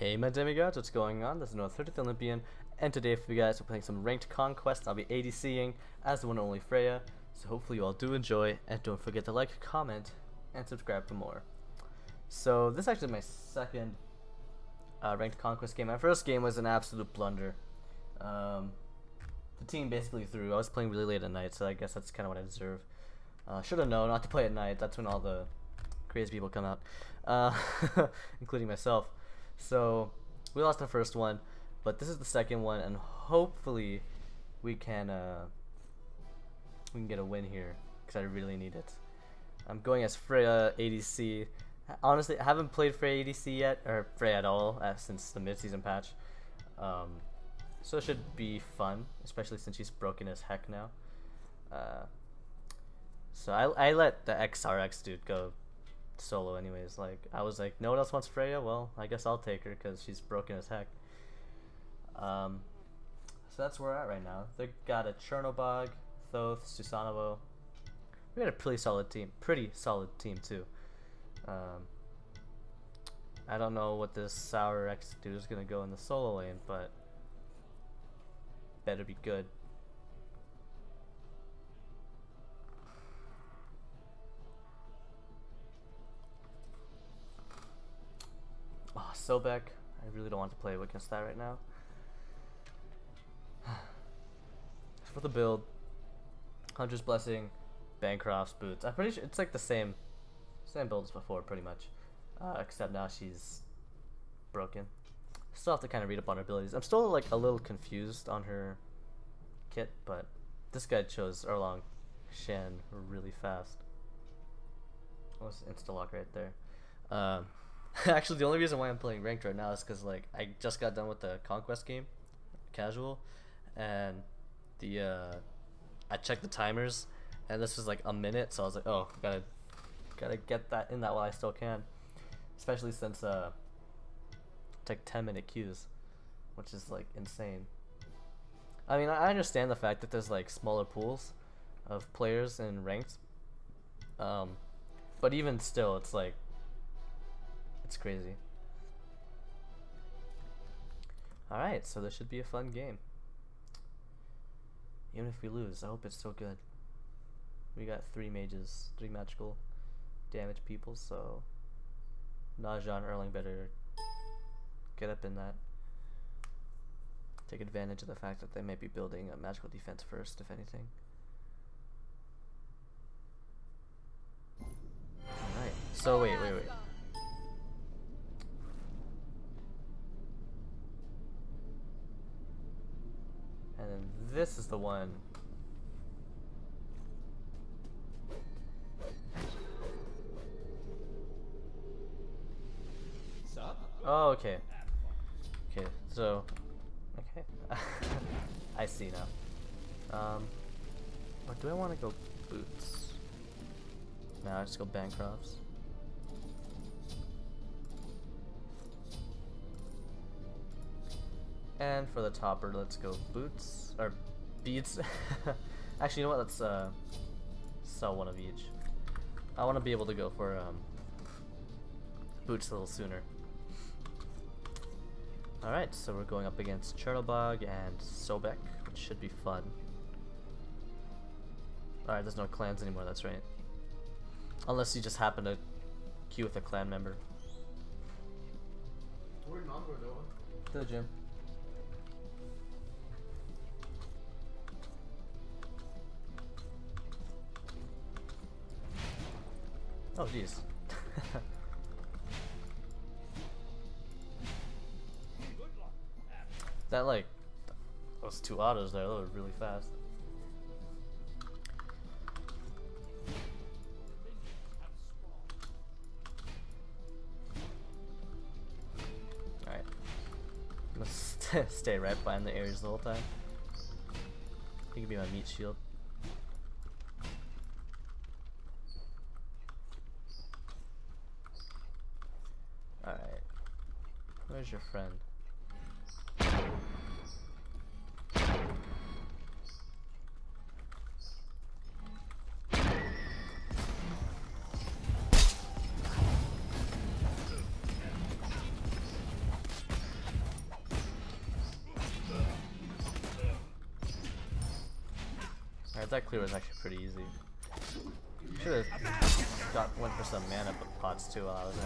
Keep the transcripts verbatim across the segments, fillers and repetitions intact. Hey my demigods, what's going on? This is another thirtieth Olympian, and today for you guys we're playing some Ranked Conquest. I'll be ADCing as the one and only Freya, so hopefully you all do enjoy, and don't forget to like, comment, and subscribe for more. So this is actually my second uh, Ranked Conquest game. My first game was an absolute blunder. Um, the team basically threw. I was playing really late at night, so I guess that's kind of what I deserve. Uh, should have known not to play at night. That's when all the crazy people come out, uh, including myself. So we lost the first one, but this is the second one, and hopefully we can uh, we can get a win here because I really need it. I'm going as Freya A D C. Honestly, I haven't played Freya A D C yet, or Freya at all, uh, since the mid-season patch. Um, so it should be fun, especially since she's broken as heck now. Uh, so I, I let the X R X dude go solo anyways. Like, I was like, no one else wants Freya, well I guess I'll take her because she's broken as heck. Um, so that's where we're at right now. They got a Chernobog, Thoth, Susanovo. We got a pretty solid team, pretty solid team too. Um, I don't know what this Sour X dude is gonna go in the solo lane, but better be good. Oh, Sobek. I really don't want to play against that right now. For the build, Hunter's Blessing, Bancroft's Boots. I'm pretty sure it's like the same, same build as before, pretty much. Uh, except now she's broken. Still have to kind of read up on her abilities. I'm still like a little confused on her kit, but this guy chose Erlang Shen really fast. Almost insta lock right there. Um, Actually, the only reason why I'm playing ranked right now is because like I just got done with the conquest game, casual, and the uh, I checked the timers, and this was like a minute, so I was like, oh, gotta gotta get that in that while I still can, especially since uh, it's like ten minute queues, which is like insane. I mean, I understand the fact that there's like smaller pools of players in ranked, um, but even still, it's like. It's crazy. Alright, so this should be a fun game. Even if we lose, I hope it's still good. We got three mages, three magical damage people, so Naja and Erlang better get up in that. Take advantage of the fact that they may be building a magical defense first, if anything. Alright, so wait, wait, wait. And this is the one. Oh, okay. Okay, so. Okay. I see now. Um, or do I want to go boots? No, I just go Bancroft's. And for the topper, let's go boots, or beads. Actually, you know what, let's uh, sell one of each. I want to be able to go for um, boots a little sooner. Alright, so we're going up against Chernobog and Sobek, which should be fun. Alright, there's no clans anymore, that's right. Unless you just happen to queue with a clan member. Where are you going? To the gym. Oh jeez. That like those two autos there, that was really fast. Alright. Must stay right behind the Ares the whole time. He could be my meat shield. Alright, where's your friend? But that clear was actually pretty easy. Should have got went for some mana pots too while I was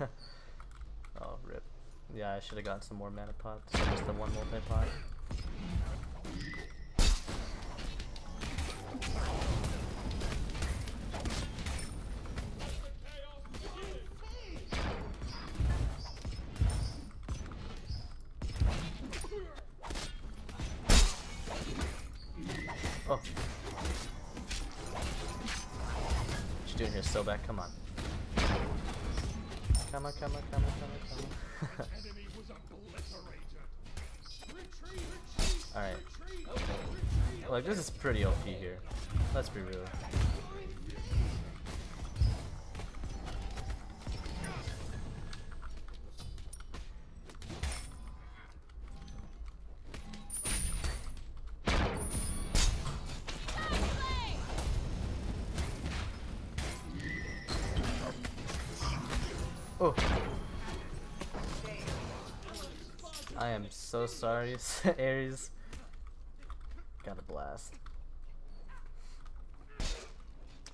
at it. Oh, rip. Yeah, I should have gotten some more mana pots. Just the one multi pot. Oh. What you doing here, Sobek? Come on. Come on, come on, come on, come on, come on. Alright. Look, this is pretty O P here. Let's be real. Oh, I am so sorry, Ares. Got a blast. If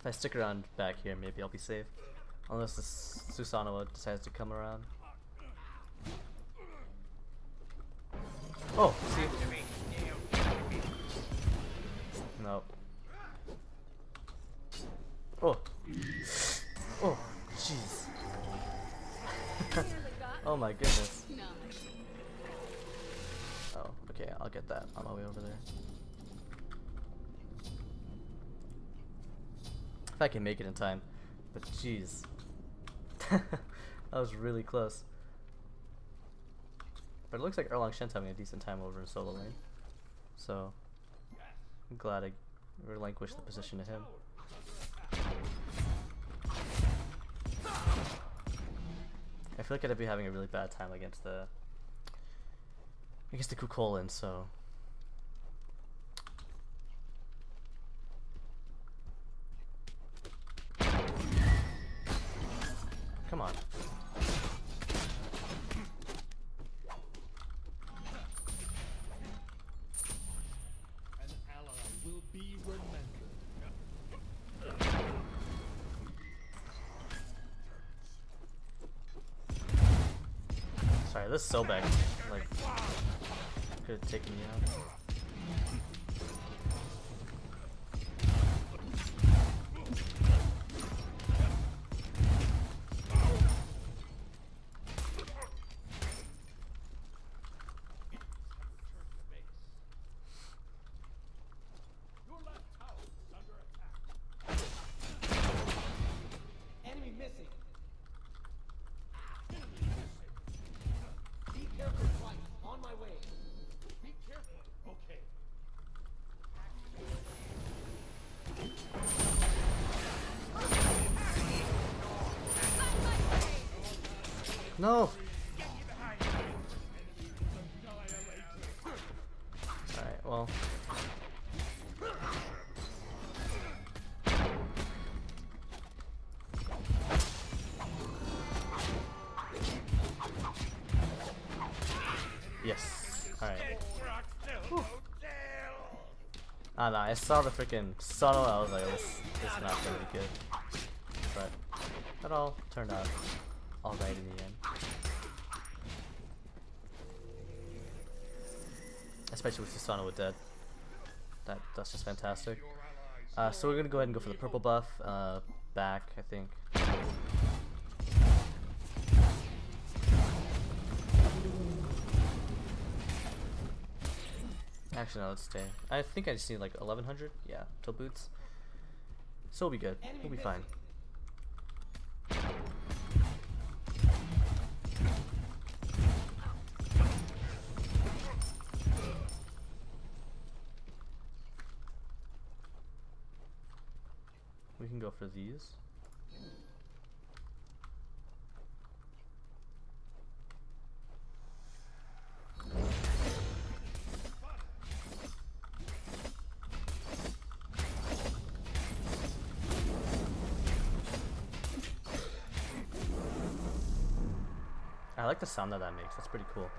I stick around back here, maybe I'll be safe. Unless this Susanovo decides to come around. Oh, see? Nope. Oh. Oh, jeez. Oh my goodness. Oh, okay, I'll get that on my way over there. If I can make it in time. But jeez. That was really close. But it looks like Erlang Shen's having a decent time over in solo lane. So, I'm glad I relinquished the position to him. I feel like I'd be having a really bad time against the against the Kukulkan, so come on. An ally will be remembered. Sorry, this Sobek, like, could have taken me out. Enemy missing. No! Alright, well. Yes. Alright. Ah, nah, I saw the freaking subtle. I was like, this is not gonna be good. But it all turned out alright in the end. Especially with Susanovo dead. That, that's just fantastic. Uh, so we're going to go ahead and go for the purple buff. Uh, back, I think. Actually, no, let's stay. I think I just need like eleven hundred. Yeah, till boots. So we'll be good. We'll be fine. We can go for these. I like the sound that that makes. That's pretty cool.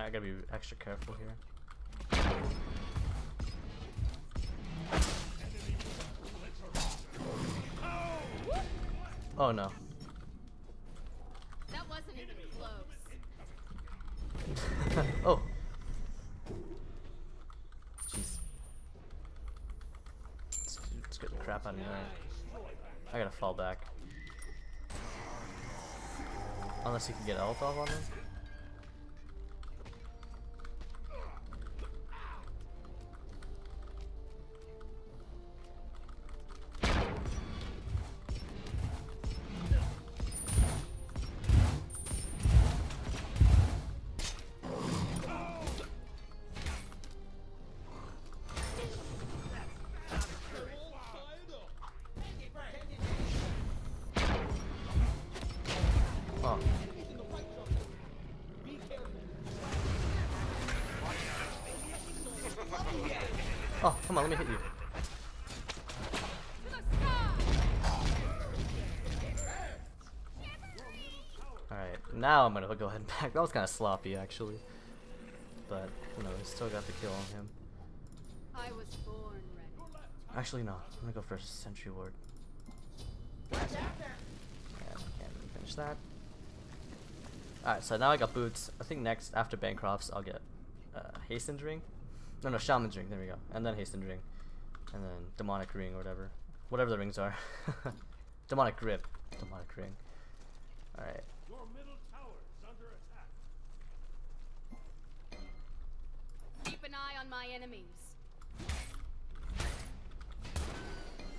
I gotta be extra careful here. Oh no. That wasn't even close. Oh. Jeez. Let's, let's get the crap out of here. I gotta fall back. Unless you can get ult off on this. Oh, come on, let me hit you. Alright, now I'm gonna go ahead and back. That was kind of sloppy, actually. But, you know, we still got the kill on him. I was born ready. Actually, no. I'm gonna go for a Sentry Ward. Yeah, can't really finish that. Alright, so now I got boots. I think next, after Bancroft's, I'll get uh, Hastened Ring. No, no, Shaman's Ring, there we go. And then Hastened Ring. And then Demonic Ring or whatever. Whatever the rings are. Demonic Grip. Demonic Ring. Alright. Your middle tower is under attack. Keep an eye on my enemies.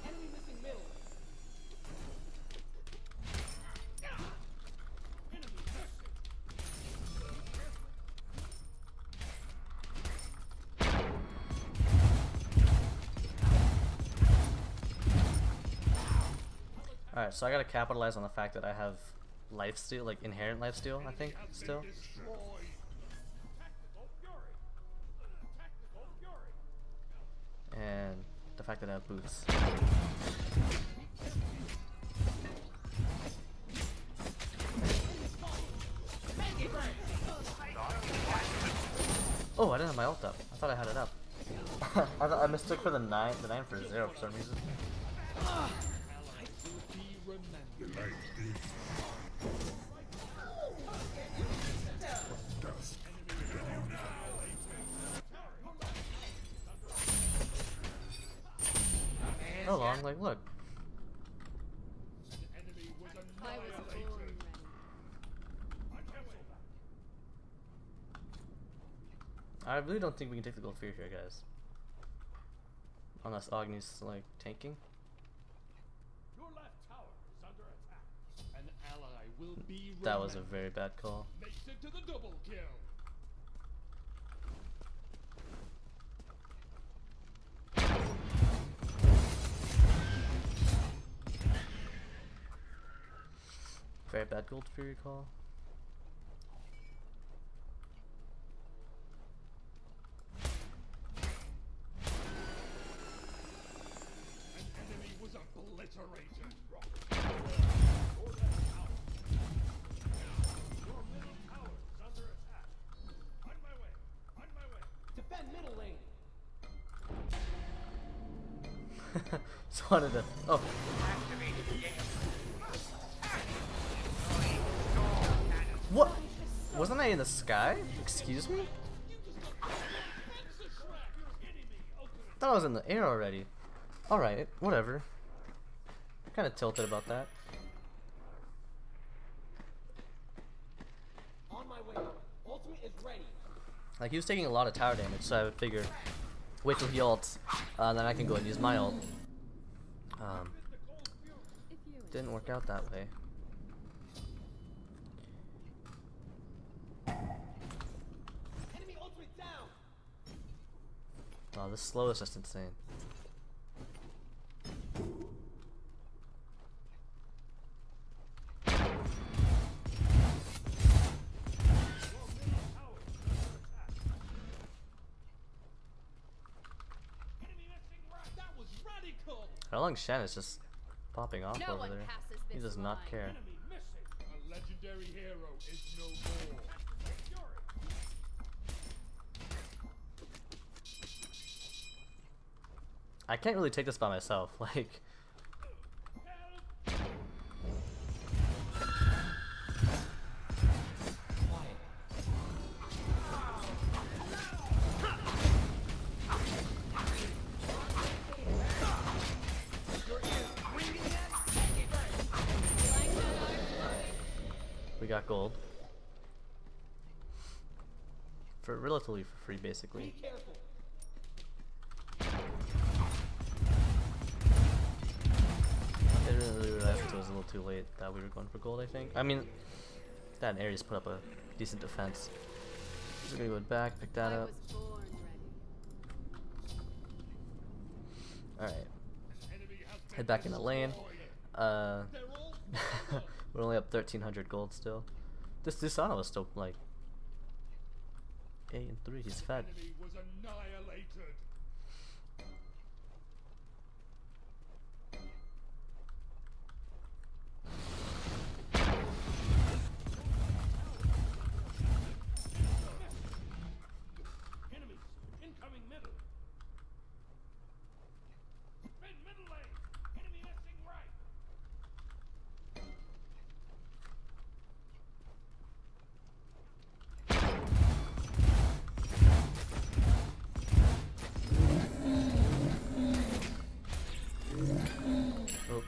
Enemy missing middle. Alright, so I gotta capitalize on the fact that I have lifesteal, like inherent lifesteal, I think, still. And the fact that I have boots. Oh, I didn't have my ult up. I thought I had it up. I, th I mistook for the nine, the nine for a zero for some reason. So long, like look. I really don't think we can take the gold fear here, guys. Unless Agni's like tanking. That was a very bad call. Makes it to the double kill. Very bad gold fury call. An enemy was obliterated. Just wanted to. Oh. What? Wasn't I in the sky? Excuse me? Thought I was in the air already. Alright, whatever. I'm kind of tilted about that. Like, he was taking a lot of tower damage, so I would figure, wait till he ults, uh, then I can go and use my ult. Um, didn't work out that way. Oh, this slow is just insane. Erlang Shen is just popping off no over there. He does not line. care. A legendary hero is no more. I can't really take this by myself, like... We got gold. For relatively for free, basically. I didn't really realize it was a little too late that we were going for gold, I think. I mean, that and Ares put up a decent defense. Just gonna go back, pick that up. Alright. Head back in the lane. Uh, we're only up thirteen hundred gold still. This Susano is still like eight and three. He's fed.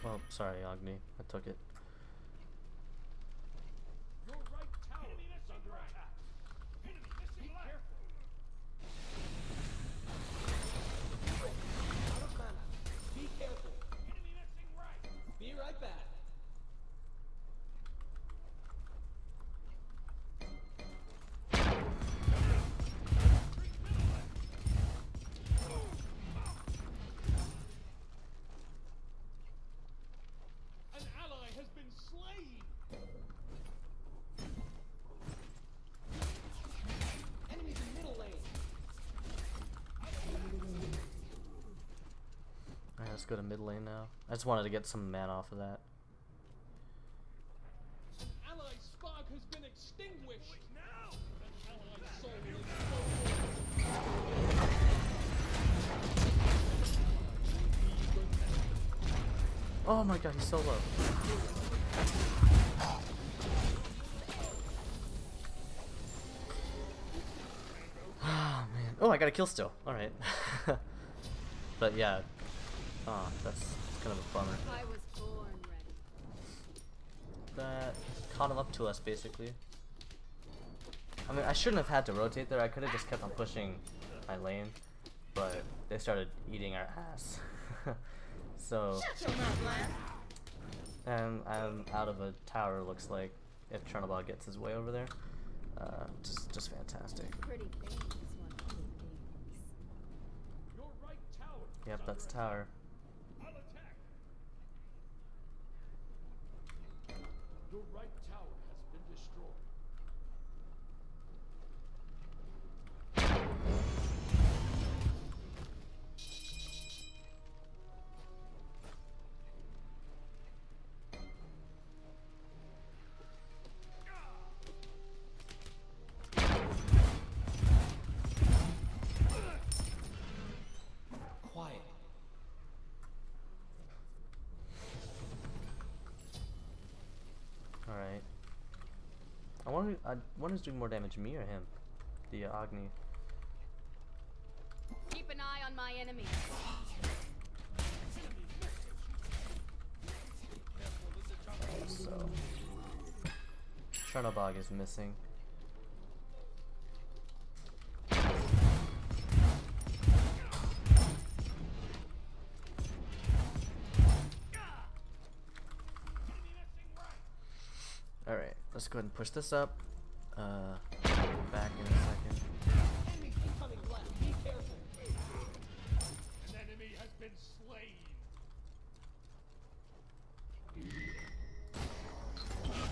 Oh, sorry, Agni. I took it. Your right tower. Enemy that's under attack. Enemy missing left. Out of mana. Be careful. Enemy missing right. Be right back. Let's go to mid lane now. I just wanted to get some mana off of that. An ally spark has been extinguished. Now, an ally soul is stolen. Oh my god, he's so low. Ah, oh, man. Oh, I got a kill still. All right. But yeah. Ah, oh, that's kind of a bummer. I was born ready. That caught him up to us, basically. I mean, I shouldn't have had to rotate there. I could have just kept on pushing my lane, but they started eating our ass. So, and I'm out of a tower. Looks like if Chernobog gets his way over there, uh, just just fantastic. Pretty thing, this one. Your right tower. Yep, that's tower. Your right tower has been destroyed. Quiet. Alright. I wonder I wonder who's doing more damage, me or him? The uh, Agni. Keep an eye on my enemy. So Chernobog is missing. Alright, let's go ahead and push this up. Uh, back in a second. Enemy incoming left. Be careful. An enemy has been slain. Enemy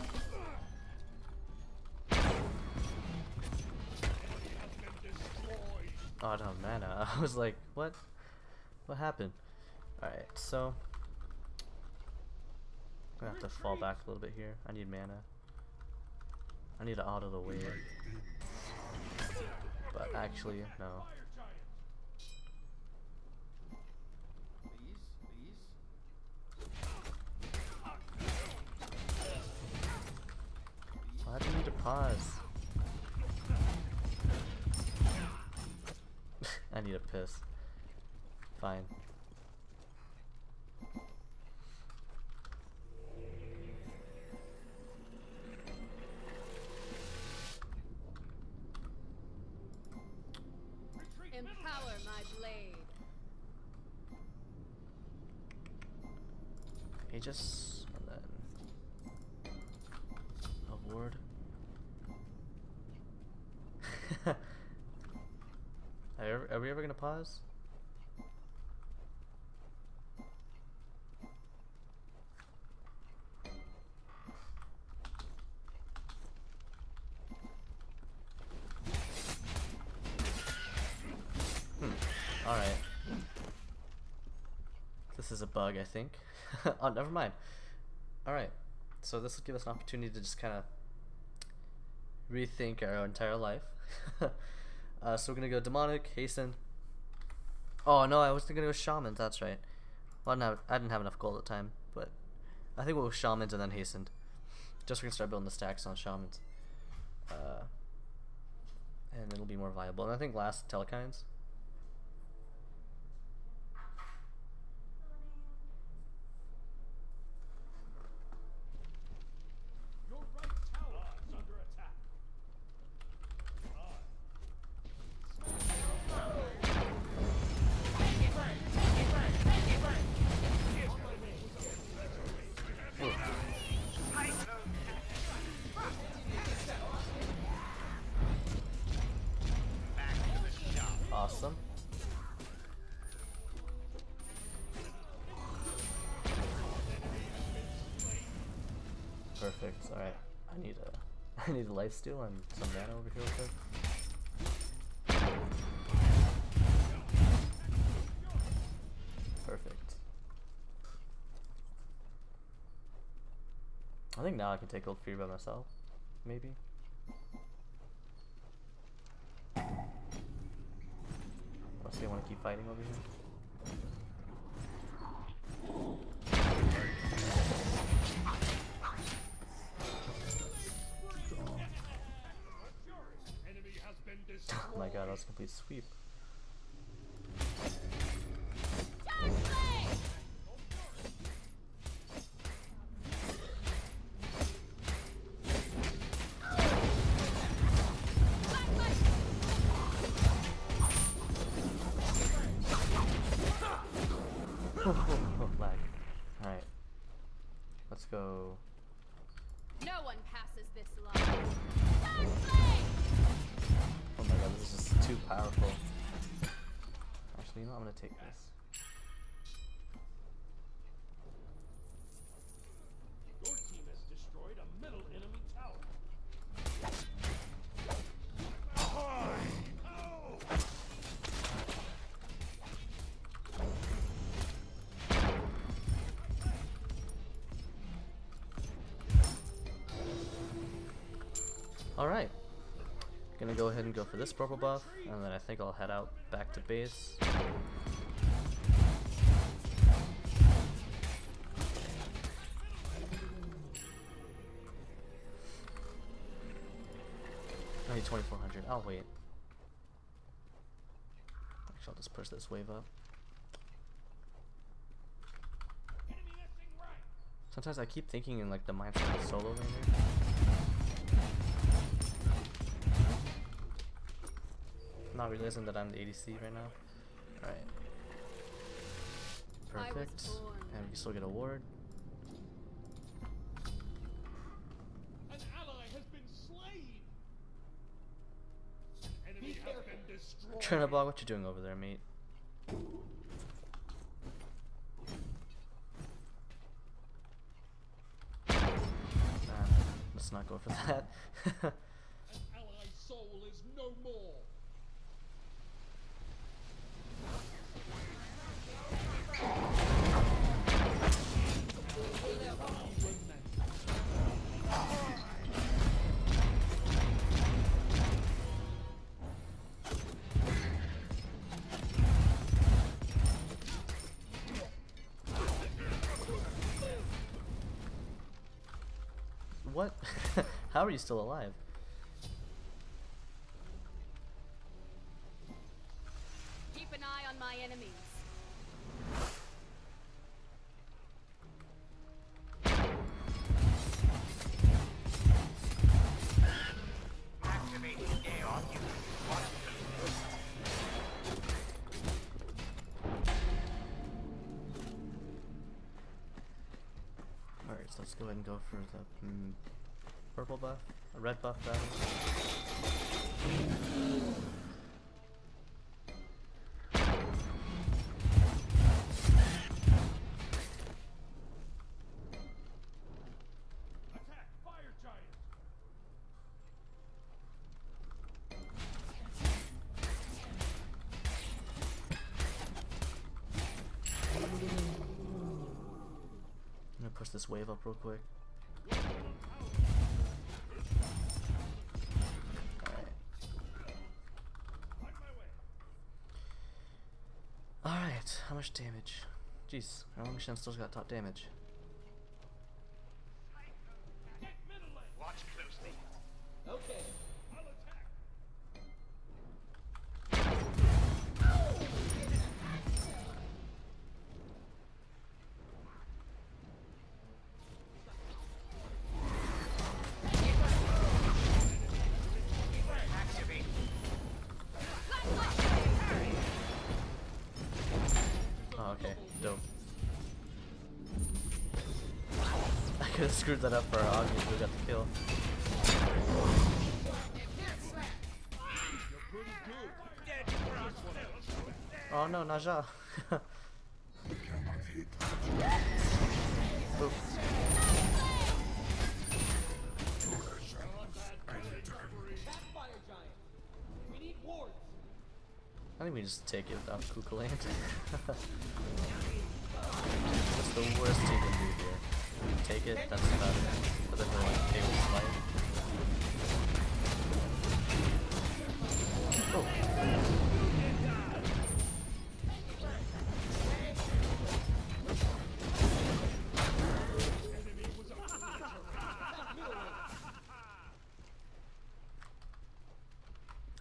has been destroyed. Oh no, mana. I was like, what? What happened? Alright, so I'm gonna have to fall back a little bit here. I need mana. I need to auto the wave. But actually, no. I need a piss. Fine. Empower my blade. Aegis, and then a ward. are, are we ever gonna pause? A bug, I think. Oh, never mind. Alright, so this will give us an opportunity to just kind of rethink our entire life. uh, so we're gonna go demonic, hasten. Oh no, I was gonna go shamans. That's right. Well, I didn't have, I didn't have enough gold at the time, but I think we'll go shamans and then hastened. Just so we can start building the stacks on shamans, uh, and it'll be more viable. And I think last Telkhines. Perfect. All right. I need a I need a life steal and some mana over here real quick. Perfect. I think now I can take Old Fear by myself. Maybe. Unless they want to keep fighting over here. Oh my god, that was a complete sweep. Lag. Alright. Let's go. No one passes this line. Oh my god, this is too powerful. Actually, you know, I'm gonna take this. Your team has destroyed a middle enemy tower. All right. Gonna go ahead and go for this purple buff, and then I think I'll head out back to base. I need twenty-four hundred, I'll wait. Actually, I'll just push this wave up. Sometimes I keep thinking in like the mindset of solo laner. Not realizing that I'm the A D C right now. Alright. Perfect. And we can still get a ward. An ally has been slain. An enemy has been destroyed. Chernobog, what you doing over there, mate? Nah, let's not go for that. An ally's soul is no more. What? How are you still alive? Anyways, let's go ahead and go for the mm, purple buff, a red buff battle. Push this wave up real quick. Alright. Alright, how much damage? Jeez, Erlang Shen still's got top damage. Watch closely. Okay. Screwed that up for our audience, we got the kill. Oh no, Naja! I think we just take it without Kukulkan. That's the worst he can do here. You take it, that's about it. But then we're like able to slide. Oh.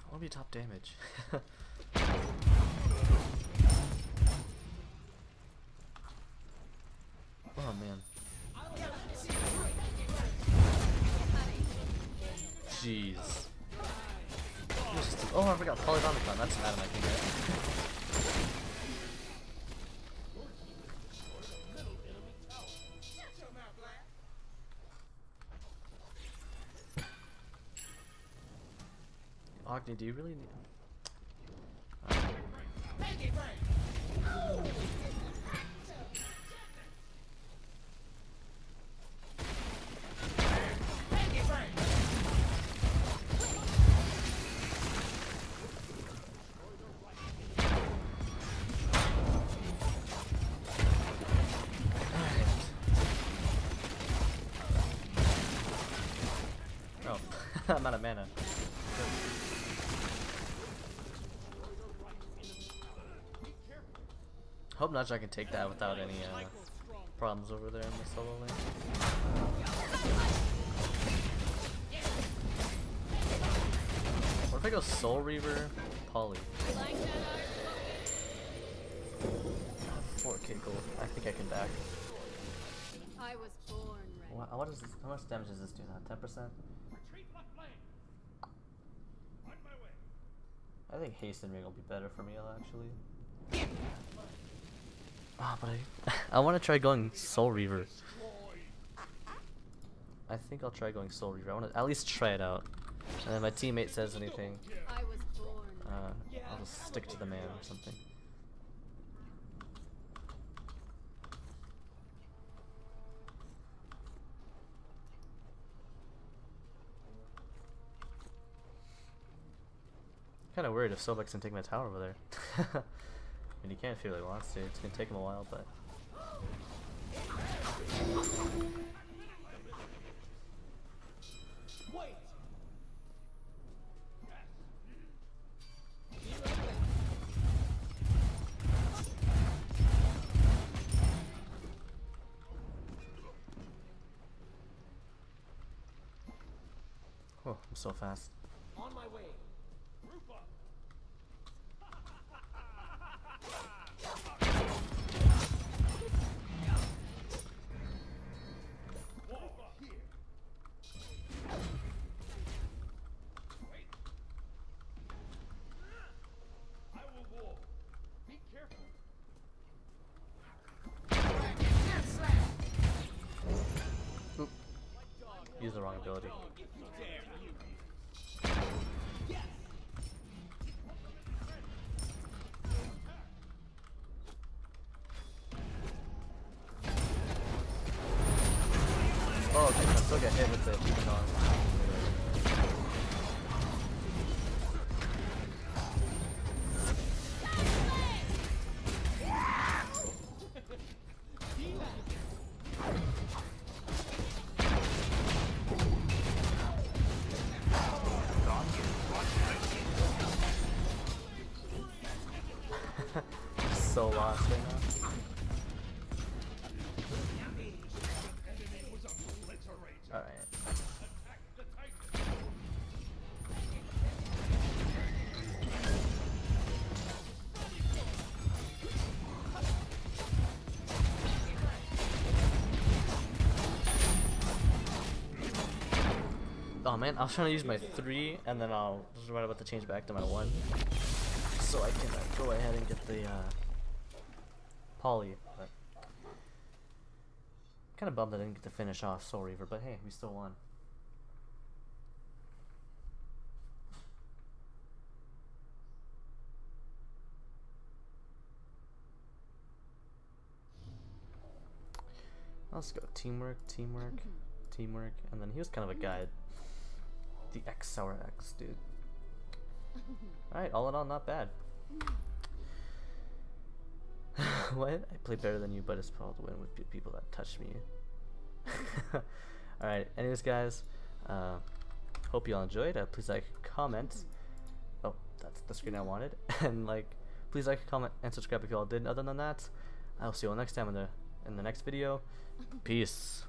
I want to be top damage. Oh man. Jeez. Oh, I forgot Polydonticon. That's out of my finger. Agni, do you really need uh. I'm out of mana. Hope Naja can take that without any uh, problems over there in the solo lane. What if I go Soul Reaver, Poly? four K gold. I think I can back. I was born ready. What is this? How much damage does this do now? ten percent? I think Hastened Ring will be better for me, actually. Ah, oh, but I, I want to try going Soul Reaver. I think I'll try going Soul Reaver. I want to at least try it out. And then my teammate says anything, uh, I'll just stick to the man or something. I'm kinda worried if Sobek's gonna take my tower over there. I mean, he can if he really wants to. It's gonna take him a while, but. Wait. Oh, I'm so fast. On my way. ability. Oh, okay, I still get hit with the Kukulkan. So lost right now. Alright. Oh man, I was trying to use my three and then I'll just right about to change back to my one. So I can uh, go ahead and get the uh Poly, but kind of bummed I didn't get to finish off Soul Reaver, but hey, we still won. Let's go teamwork, teamwork, teamwork, and then he was kind of a guide. The X Sour X, dude. Alright, all in all, not bad. What? I play better than you, but it's probably to win with people that touch me. Alright, anyways guys, uh, hope you all enjoyed. Uh, please like, comment. Oh, that's the screen I wanted. And like, please like, comment, and subscribe if you all did. Other than that, I'll see you all next time in the, in the next video. Peace.